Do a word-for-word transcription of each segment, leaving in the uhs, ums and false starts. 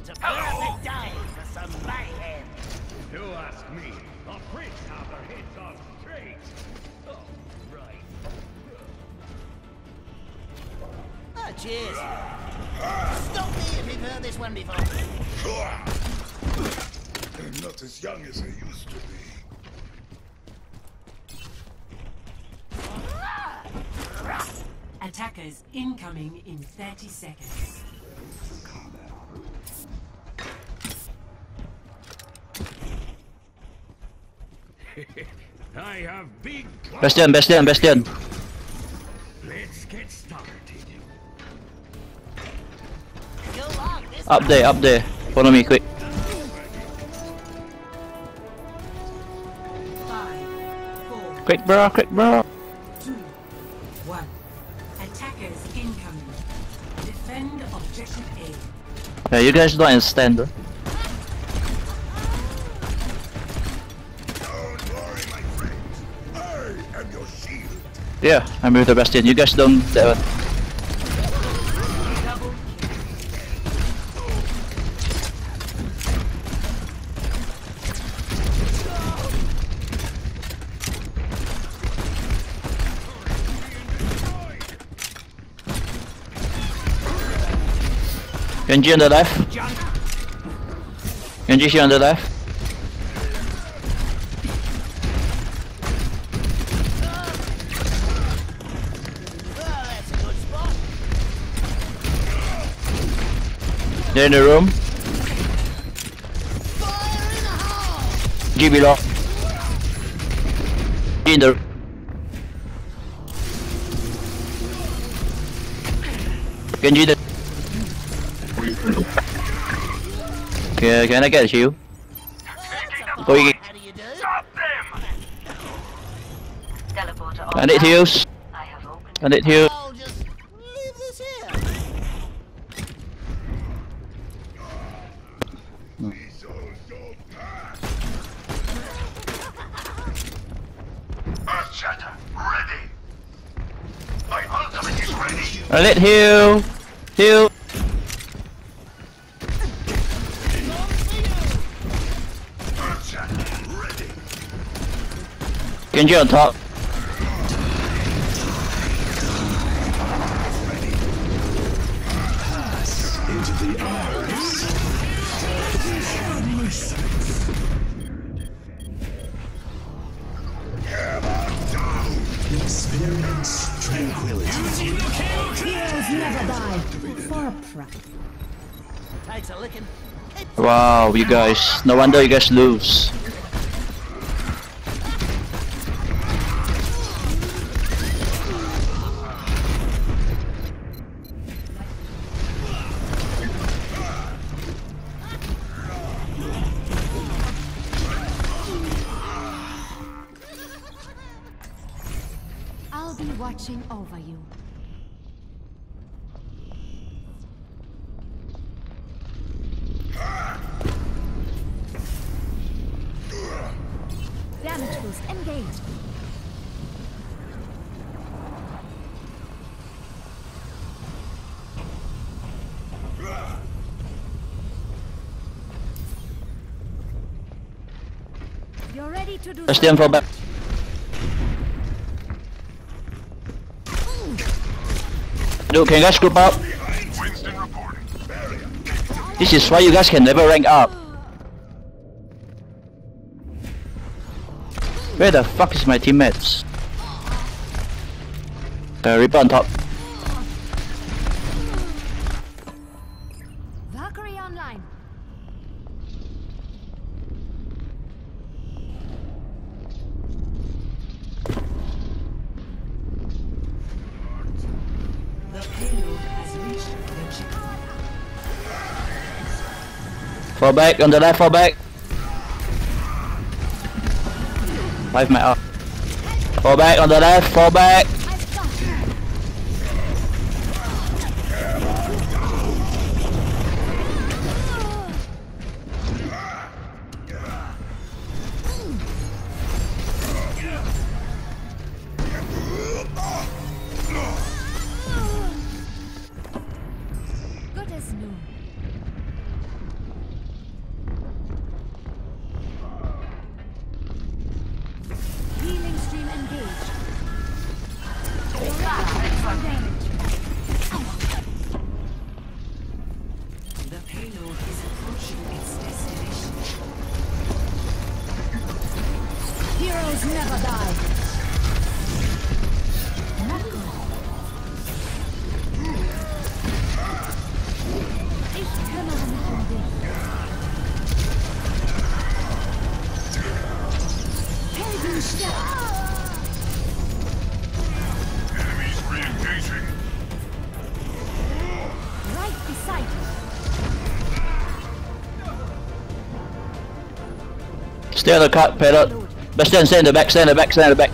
It's a perfect day for some mayhem. You ask me, the pricks have their heads on straight. Oh, right. Oh, cheers. Stop me if you've heard this one before. They're not as young as they used to be. Attackers incoming in thirty seconds. I have big Bastion, Bastion, Bastion. Let's get started. Up there, up there. Follow me quick. Five, four, quick bro, quick bro. Yeah, you guys don't understand. Don't worry, my friend. I am your shield. Yeah, I'm with the Bastion. You guys don't. Uh... Genji on the left. Genji here on the left. They're in the room. G below. G in the room. Genji the. Okay, can I get a shield? Go again. Stop them! Teleporter. I need heals. I have opened. I need heals. I'll just leave this here. Earth shatter, ready. My ultimate is ready. I need heal. Heal. Genji on top. Experience tranquility. Heroes never die. Far pride. Wow, you guys. No wonder you guys lose. Watching over you. Damage boost engaged. You're ready to do. Let's fall back. Dude, can you guys group up? This is why you guys can never rank up. Where the fuck is my teammates? Uh, Reaper on top. Valkyrie online. Fall back, on the left, fall back. Life my up. Fall back, on the left, fall back. Good as new. Stay on the cut, Payload. Bastion, stay in the back, stay in the back, stay in the back.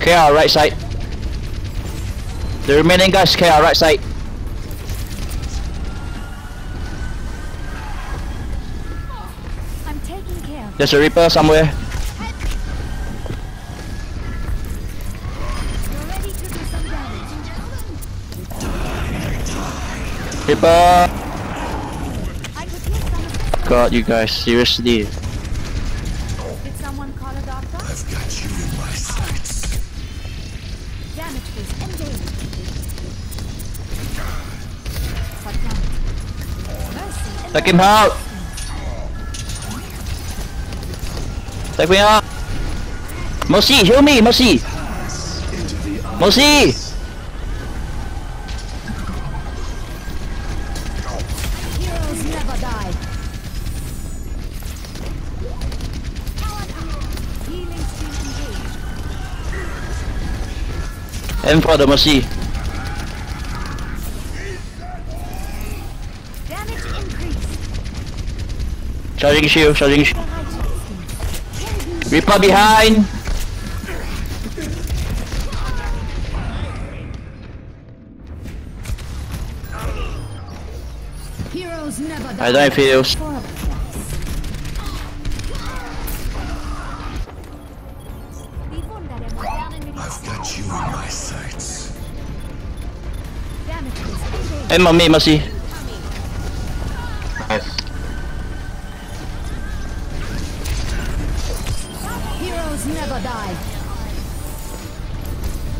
K R right side. The remaining guys K R right side. I'm taking care. There's a Reaper somewhere. Reaper! God, you guys, seriously. Did someone call a doctor? I've got you in my sights. Damage is engaged. Take him out! Take me out! Moshi, heal me, Moshi! Moshi! And for the Moshi. Damage increased. Charging shield, charging shield. Reaper behind. Heroes never die. I don't have heroes. Aim on me, Moshi. Nice. Heroes never die.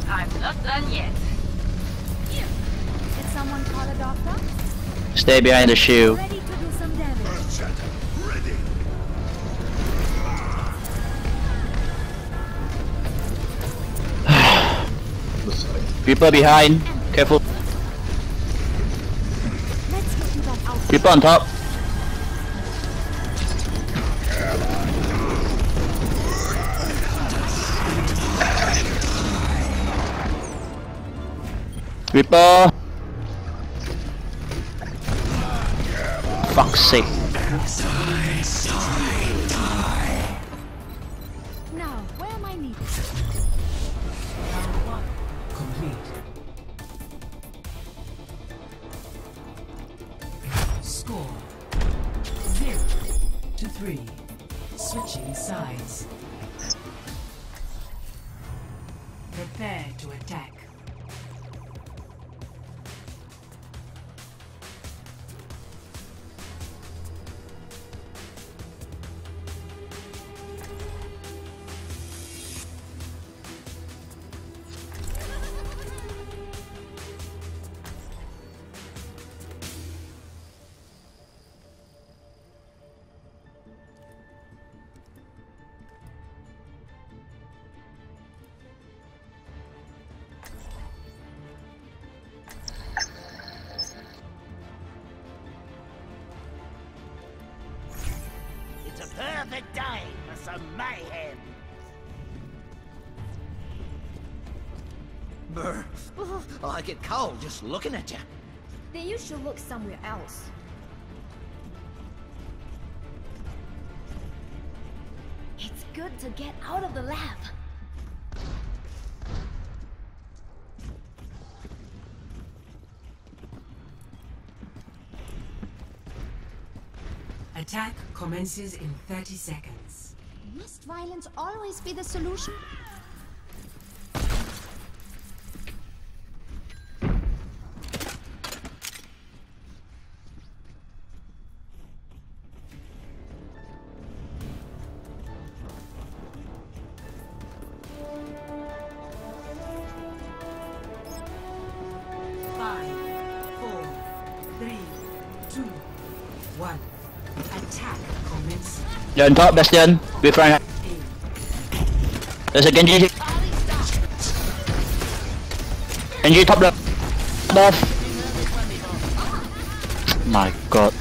I'm not done yet. Here. Did someone call a doctor? Stay behind the shield. Ready to do some damage. Ready. People behind. Careful. Keep on top. Reaper. Fuck's sake. Now, where am I needed? Round one. Complete. Zero to three. Switching sides. Prepare to attack. Perfect day for some mayhem. Brr. Oh, I get cold just looking at you. Then you should look somewhere else. It's good to get out of the lab. Attack commences in thirty seconds. Must violence always be the solution? Five, four, three, two, one. Attack commence. You're on top, Bastion. With Reinhardt. There's a Genji. Genji top left. Buff. My God.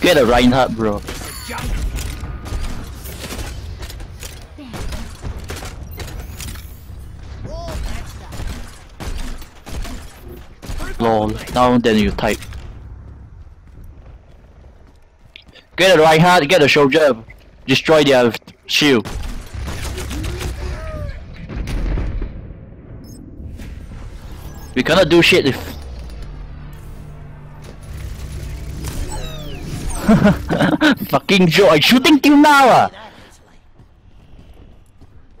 Get a Reinhardt, bro. Lol, now then you type. Get a Reinhardt, get a soldier, destroy their shield. We cannot do shit if. Fucking joke, I'm shooting till now!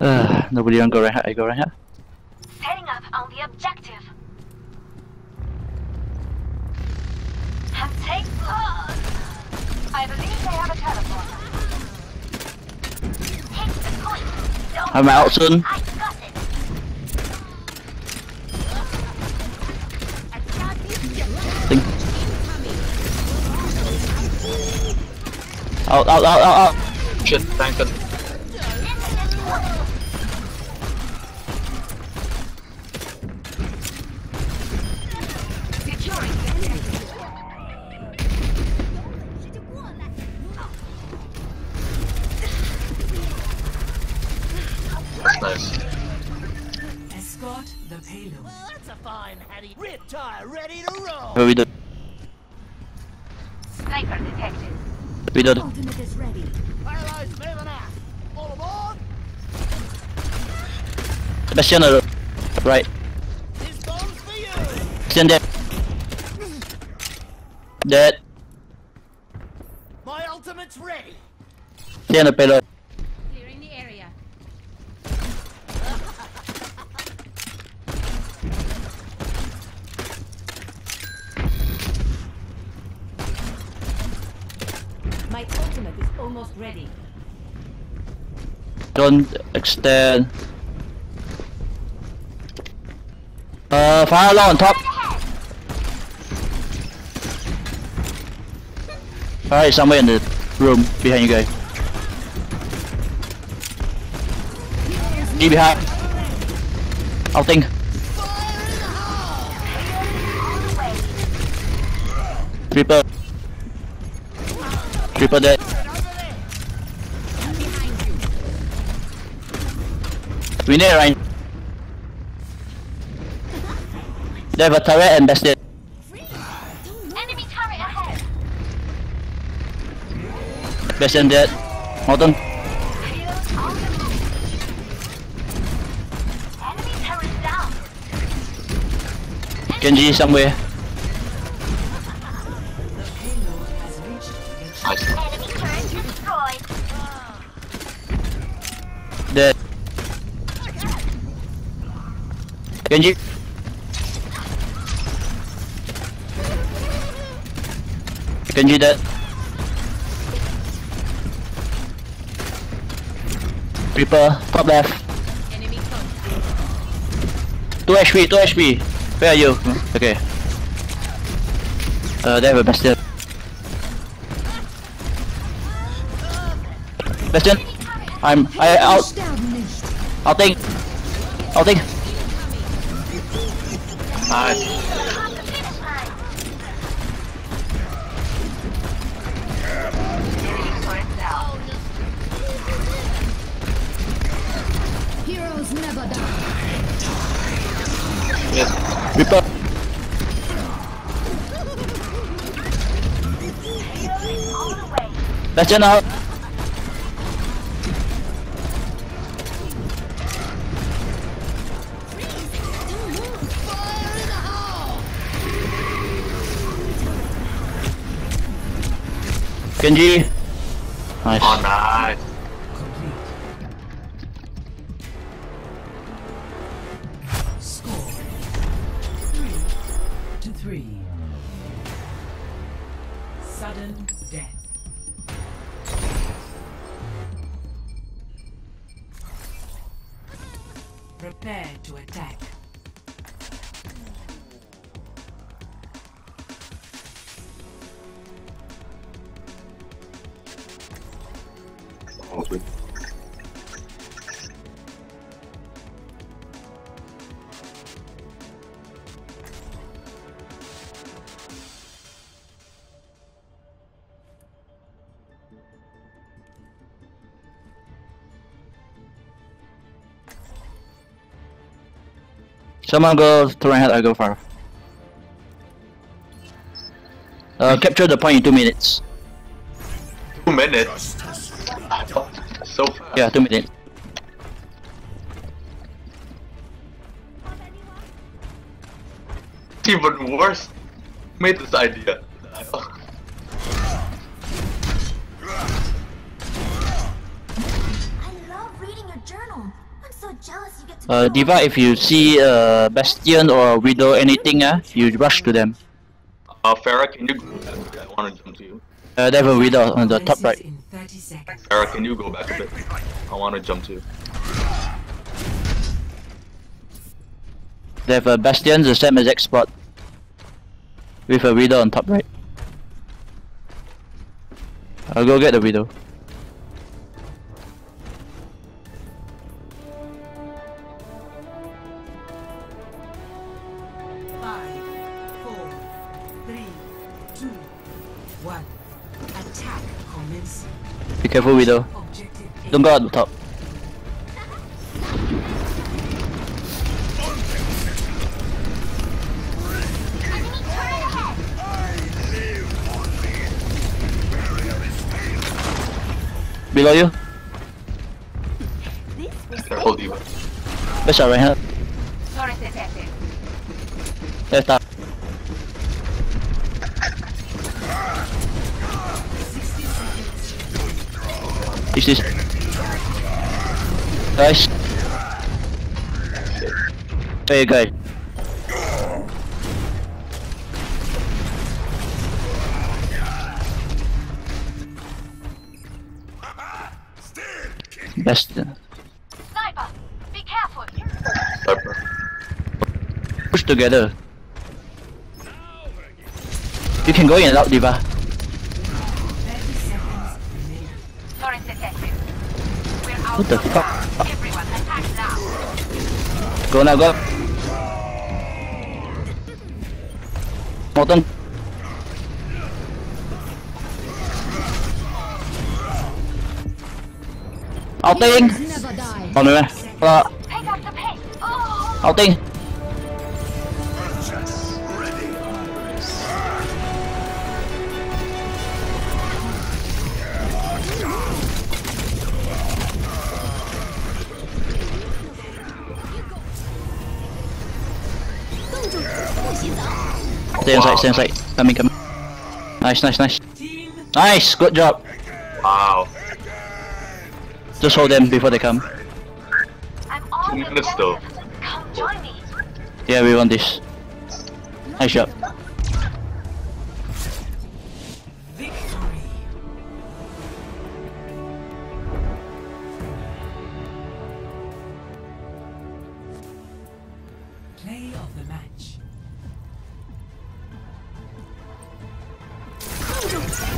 Ah. Uh, nobody don't go right here, I go right here. Heading up on the objective. And take blood! I believe they have a teleport. Hit the point! Don't I'm out soon. I got it! Out, out, out, out, out! Shit, thank God. Nice. Escort the payload. Well, that's a fine Hattie. Riptide ready to roll! What are we doing? Sniper detected. We did. Ultimate is ready. Allies moving out. All aboard. Bastion, right. This bomb's for you. Bastion dead. Dead. My ultimate's ready. Bastion, payload. Clearing the area. My ultimate is almost ready. Don't extend. Uh, fire alarm on top. Alright, somewhere in the room behind you guys. Keep behind. I'll think. Reaper. Reaper dead. We need Ryan. They have a turret and that's it. Enemy turret ahead. Bastion dead. Modern. Enemy turret down. Genji somewhere. Dead. Genji. Genji dead. Reaper, top left. Enemy two H P, two H P. Where are you? Okay. Uh, they have a Bastion. Bastion. I'm I out. I'll think. I'll think. Nice. Heroes never die. Yes. Reaper. Let's turn out. Genji! Nice. Oh, nice. Score three to three. Sudden death. Prepare to attack. Someone goes to Reinhardt, I go far. Uh, capture the point in two minutes. Two minutes? So fast. Yeah, two minutes. Even worse. Who made this idea? Uh, Diva, if you see uh, Bastion or Widow, anything, uh, you rush to them. Uh, Farah, can you go back? I want to jump to you. Uh, they have a Widow on the top right. Farah, can you go back a bit? I want to jump to you. They have a Bastion, the same exact spot. With a Widow on top right. I'll go get the Widow. Be careful, Widow. Don't go out the top. Below you. Careful, Diva. That's alright, huh? That's not. Is this nice? There you go. Best. Sniper, be careful. Push together. You can go in and out, Diva. What the fuck? Go now, go. Morton. Outing. On the way. Outing. Stay inside, wow. Stay inside. Come in, come in. Nice, nice, nice. Nice, good job. Wow. Just hold them before they come. Two minutes though. Come join me. Yeah, we want this. Nice job.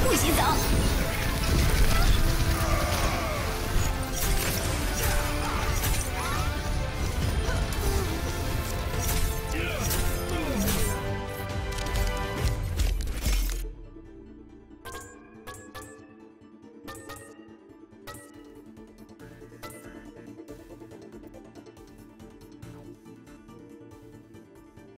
Who's it up?